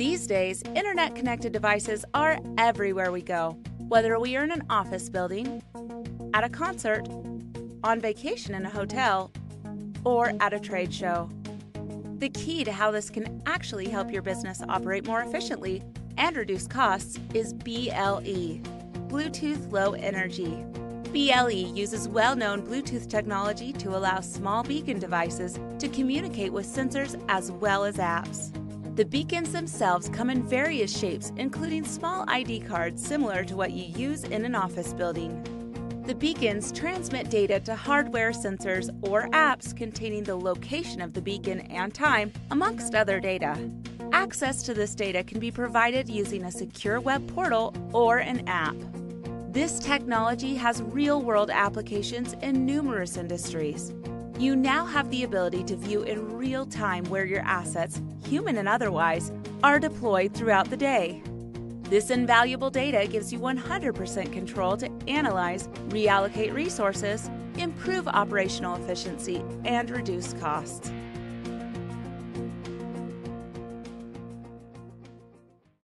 These days, internet-connected devices are everywhere we go, whether we are in an office building, at a concert, on vacation in a hotel, or at a trade show. The key to how this can actually help your business operate more efficiently and reduce costs is BLE, Bluetooth Low Energy. BLE uses well-known Bluetooth technology to allow small beacon devices to communicate with sensors as well as apps. The beacons themselves come in various shapes, including small ID cards similar to what you use in an office building. The beacons transmit data to hardware sensors or apps containing the location of the beacon and time, amongst other data. Access to this data can be provided using a secure web portal or an app. This technology has real-world applications in numerous industries. You now have the ability to view in real time where your assets, human and otherwise, are deployed throughout the day. This invaluable data gives you 100% control to analyze, reallocate resources, improve operational efficiency, and reduce costs.